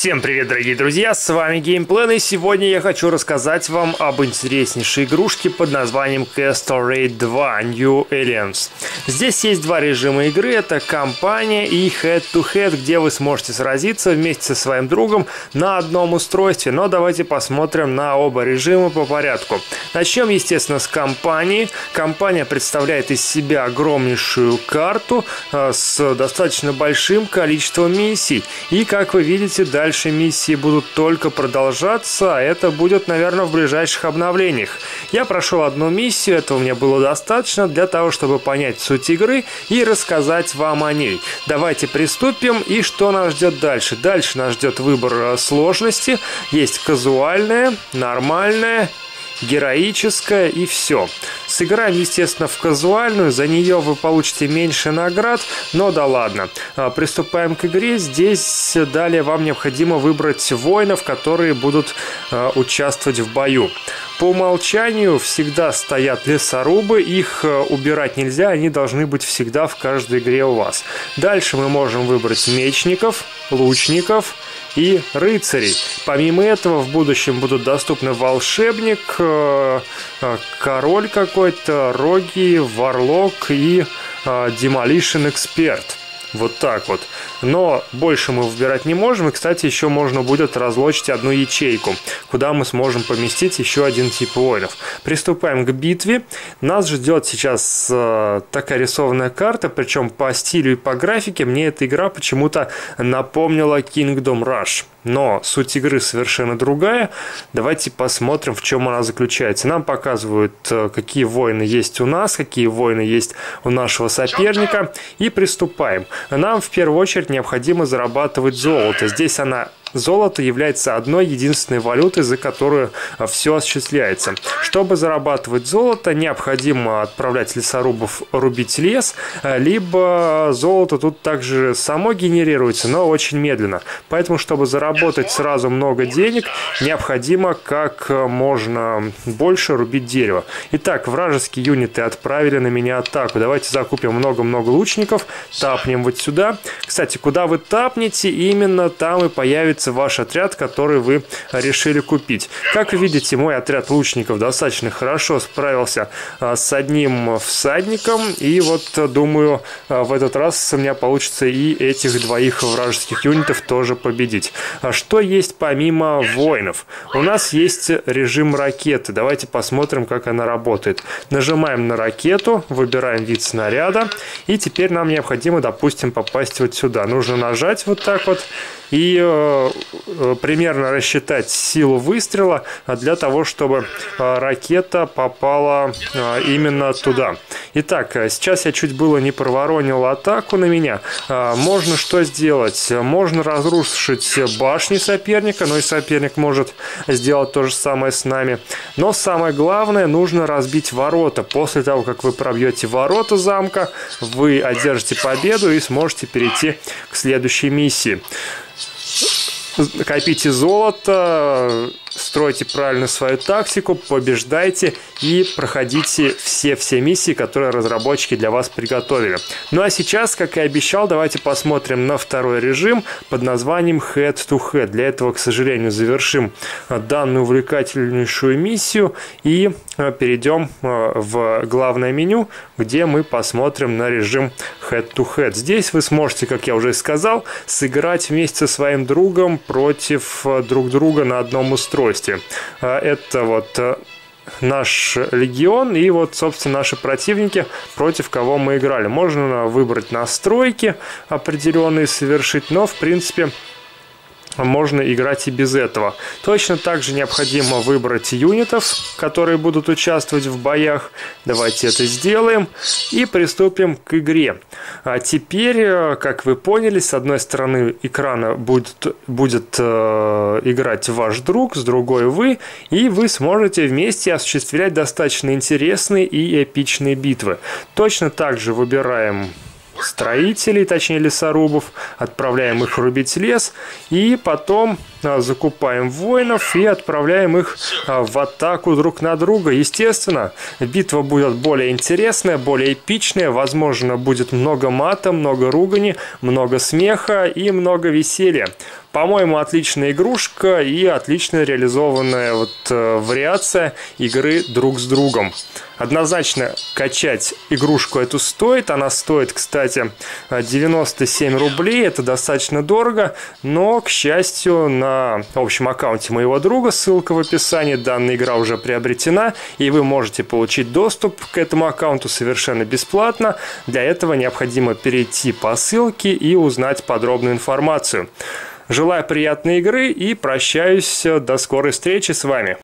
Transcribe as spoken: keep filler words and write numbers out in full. Всем привет, дорогие друзья, с вами Game Plan, и сегодня я хочу рассказать вам об интереснейшей игрушке под названием Castle Raid два New Alliance. Здесь есть два режима игры, это кампания и head-to-head, где вы сможете сразиться вместе со своим другом на одном устройстве, но давайте посмотрим на оба режима по порядку. Начнем, естественно, с кампании. Кампания представляет из себя огромнейшую карту с достаточно большим количеством миссий, и, как вы видите, дальше миссии будут только продолжаться, а это будет, наверное, в ближайших обновлениях. Я прошел одну миссию, этого мне было достаточно для того, чтобы понять суть игры и рассказать вам о ней. Давайте приступим, и что нас ждет дальше? Дальше нас ждет выбор сложности, есть казуальная, нормальная, героическая и все. Сыграем, естественно, в казуальную, за нее вы получите меньше наград, но да ладно. Приступаем к игре. Здесь далее вам необходимо выбрать воинов, которые будут участвовать в бою. По умолчанию всегда стоят лесорубы, их убирать нельзя, они должны быть всегда в каждой игре у вас. Дальше мы можем выбрать мечников, лучников и рыцарей. Помимо этого в будущем будут доступны волшебник, король какой-то, роги, варлок и демолишн эксперт. Вот так вот. Но больше мы выбирать не можем. И, кстати, еще можно будет разлочить одну ячейку, куда мы сможем поместить еще один тип воинов. Приступаем к битве. Нас ждет сейчас э, такая рисованная карта. Причем по стилю и по графике мне эта игра почему-то напомнила Kingdom Rush. Но суть игры совершенно другая. Давайте посмотрим, в чем она заключается. Нам показывают, какие воины есть у нас, какие воины есть у нашего соперника. И приступаем. Нам в первую очередь необходимо зарабатывать золото. Здесь она... Золото является одной единственной валютой, за которую все осуществляется. Чтобы зарабатывать золото, необходимо отправлять лесорубов рубить лес, либо золото тут также само генерируется, но очень медленно. Поэтому, чтобы заработать сразу много денег, необходимо как можно больше рубить дерево. Итак, вражеские юниты отправили на меня атаку. Давайте закупим много-много лучников, тапнем вот сюда. Кстати, куда вы тапнете, именно там и появится ваш отряд, который вы решили купить. Как видите, мой отряд лучников достаточно хорошо справился с одним всадником, и вот думаю, в этот раз у меня получится и этих двоих вражеских юнитов тоже победить. Что есть помимо воинов? У нас есть режим ракеты. Давайте посмотрим, как она работает. Нажимаем на ракету, выбираем вид снаряда, и теперь нам необходимо, допустим, попасть вот сюда. Нужно нажать вот так вот и примерно рассчитать силу выстрела для того, чтобы ракета попала именно туда. Итак, сейчас я чуть было не проворонил атаку на меня. Можно что сделать? Можно разрушить башни соперника, но и соперник может сделать то же самое с нами. Но самое главное, нужно разбить ворота. После того, как вы пробьете ворота замка, вы одержите победу и сможете перейти к следующей миссии. Копите золото, стройте правильно свою тактику, побеждайте и проходите все-все миссии, которые разработчики для вас приготовили. Ну а сейчас, как и обещал, давайте посмотрим на второй режим под названием Head-to-Head. Для этого, к сожалению, завершим данную увлекательнейшую миссию и перейдем в главное меню, где мы посмотрим на режим Head-to-Head. Здесь вы сможете, как я уже сказал, сыграть вместе со своим другом против друг друга на одном устройстве. Это вот наш легион и вот, собственно, наши противники, против кого мы играли. Можно выбрать настройки определенные, совершить, но, в принципе, можно играть и без этого. Точно так же необходимо выбрать юнитов, которые будут участвовать в боях. Давайте это сделаем и приступим к игре. А теперь, как вы поняли, с одной стороны экрана будет, будет э, играть ваш друг, с другой вы, и вы сможете вместе осуществлять достаточно интересные и эпичные битвы. Точно так же выбираем строителей, точнее лесорубов, отправляем их рубить лес, и потом закупаем воинов и отправляем их в атаку друг на друга. Естественно, битва будет более интересная, более эпичная, возможно, будет много мата, много ругани, много смеха и много веселья. По-моему, отличная игрушка и отлично реализованная вот э, вариация игры друг с другом. Однозначно качать игрушку эту стоит. Она стоит, кстати, девяносто семь рублей. Это достаточно дорого. Но, к счастью, на общем аккаунте моего друга, ссылка в описании, данная игра уже приобретена. И вы можете получить доступ к этому аккаунту совершенно бесплатно. Для этого необходимо перейти по ссылке и узнать подробную информацию. Желаю приятной игры и прощаюсь до скорой встречи с вами.